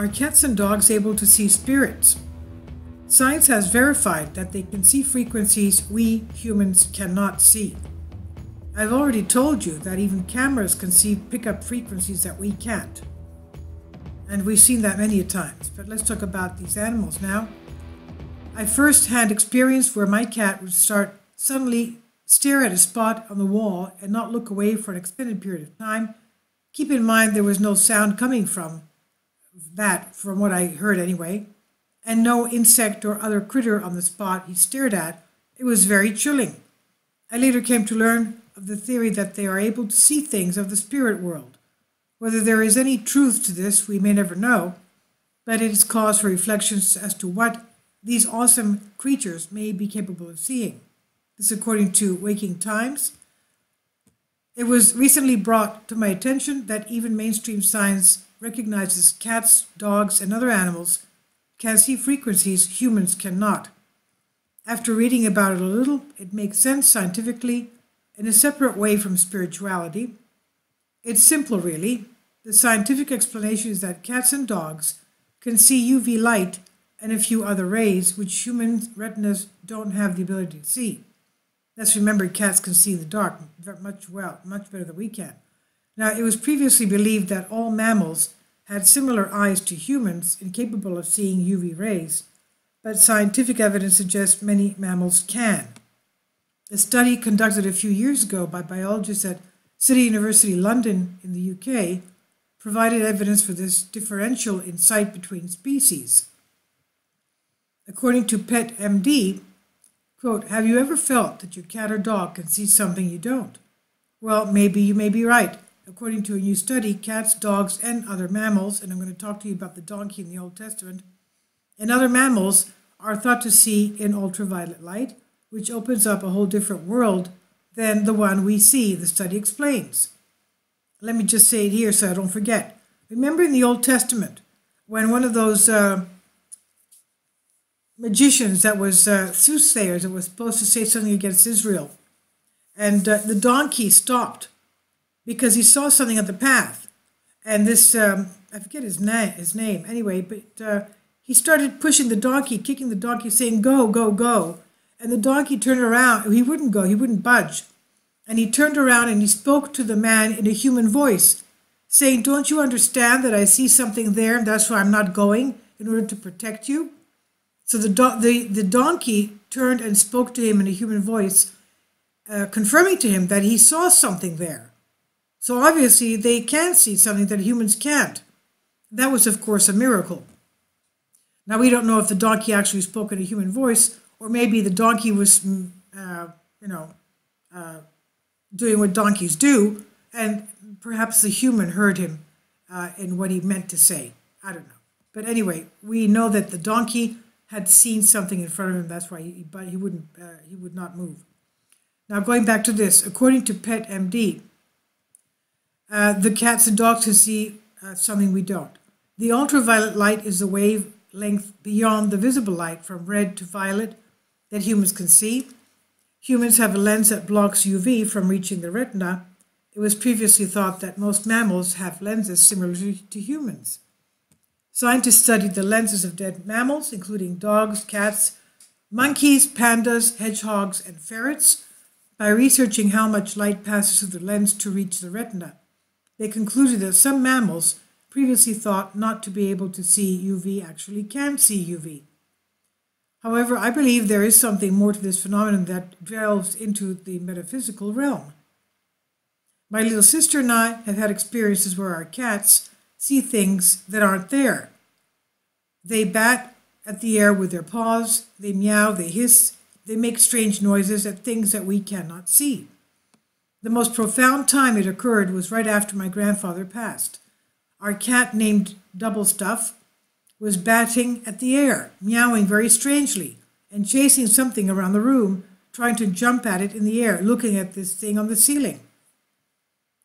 Are cats and dogs able to see spirits? Science has verified that they can see frequencies we humans cannot see. I've already told you that even cameras can pick up frequencies that we can't. And we've seen that many times, but let's talk about these animals now. I first had experience where my cat would suddenly stare at a spot on the wall and not look away for an extended period of time. Keep in mind there was no sound coming from that, from what I heard anyway, and no insect or other critter on the spot he stared at. It was very chilling. I later came to learn of the theory that they are able to see things of the spirit world. Whether there is any truth to this, we may never know, but it is cause for reflections as to what these awesome creatures may be capable of seeing. This according to Waking Times. It was recently brought to my attention that even mainstream science recognizes cats, dogs, and other animals can see frequencies humans cannot. After reading about it a little, it makes sense scientifically in a separate way from spirituality. It's simple, really. The scientific explanation is that cats and dogs can see UV light and a few other rays, which human retinas don't have the ability to see. Let's remember, cats can see in the dark much better than we can. Now, it was previously believed that all mammals had similar eyes to humans and capable of seeing UV rays, but scientific evidence suggests many mammals can. A study conducted a few years ago by biologists at City University London in the UK provided evidence for this differential in sight between species. According to PetMD, quote, "Have you ever felt that your cat or dog can see something you don't? Well, maybe you may be right. According to a new study, cats, dogs, and other mammals," and I'm going to talk to you about the donkey in the Old Testament, "and other mammals are thought to see in ultraviolet light, which opens up a whole different world than the one we see," the study explains. Let me just say it here so I don't forget. Remember in the Old Testament, when one of those magicians that was soothsayers that was supposed to say something against Israel, and the donkey stopped because he saw something on the path, and this I forget his name anyway, but he started pushing the donkey, kicking the donkey, saying go, go, go, and the donkey turned around. He wouldn't go, he wouldn't budge, and he turned around and he spoke to the man in a human voice, saying, "Don't you understand that I see something there, and that's why I'm not going, in order to protect you?" So the donkey turned and spoke to him in a human voice, confirming to him that he saw something there. So obviously they can see something that humans can't. That was, of course, a miracle. Now, we don't know if the donkey actually spoke in a human voice, or maybe the donkey was, doing what donkeys do, and perhaps the human heard him in what he meant to say. I don't know. But anyway, we know that the donkey had seen something in front of him. That's why he would not move. Now, going back to this, according to PetMD, the cats and dogs can see something we don't. The ultraviolet light is the wavelength beyond the visible light, from red to violet, that humans can see. Humans have a lens that blocks UV from reaching the retina. It was previously thought that most mammals have lenses similar to humans. Scientists studied the lenses of dead mammals, including dogs, cats, monkeys, pandas, hedgehogs, and ferrets, by researching how much light passes through the lens to reach the retina. They concluded that some mammals previously thought not to be able to see UV actually can see UV. However, I believe there is something more to this phenomenon that delves into the metaphysical realm. My little sister and I have had experiences where our cats see things that aren't there. They bat at the air with their paws, they meow, they hiss, they make strange noises at things that we cannot see. The most profound time it occurred was right after my grandfather passed. Our cat, named Double Stuff, was batting at the air, meowing very strangely, and chasing something around the room, trying to jump at it in the air, looking at this thing on the ceiling.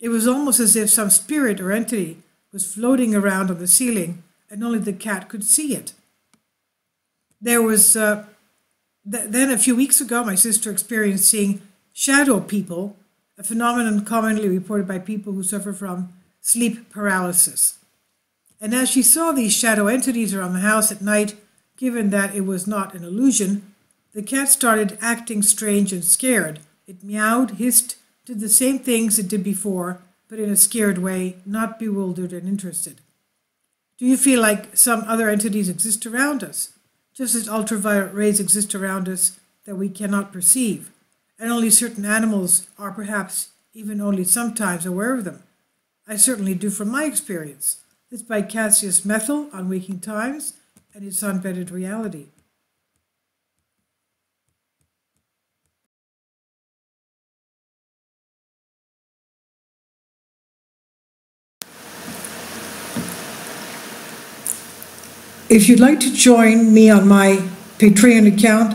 It was almost as if some spirit or entity was floating around on the ceiling, and only the cat could see it. There was, then a few weeks ago, my sister experienced seeing shadow people, a phenomenon commonly reported by people who suffer from sleep paralysis. and as she saw these shadow entities around the house at night, given that it was not an illusion, the cat started acting strange and scared. It meowed, hissed, did the same things it did before, but in a scared way, not bewildered and interested. Do you feel like some other entities exist around us, just as ultraviolet rays exist around us that we cannot perceive, and only certain animals are perhaps even only sometimes aware of them? I certainly do from my experience. This by Cassius Methyl on Waking Times, and it's on Bedded Reality. If you'd like to join me on my Patreon account,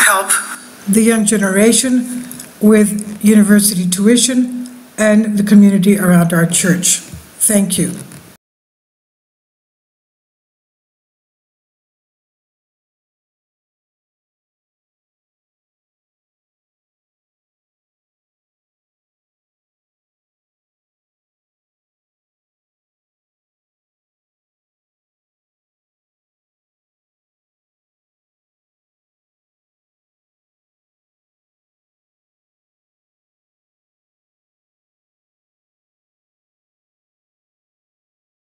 help the young generation with university tuition and the community around our church. Thank you.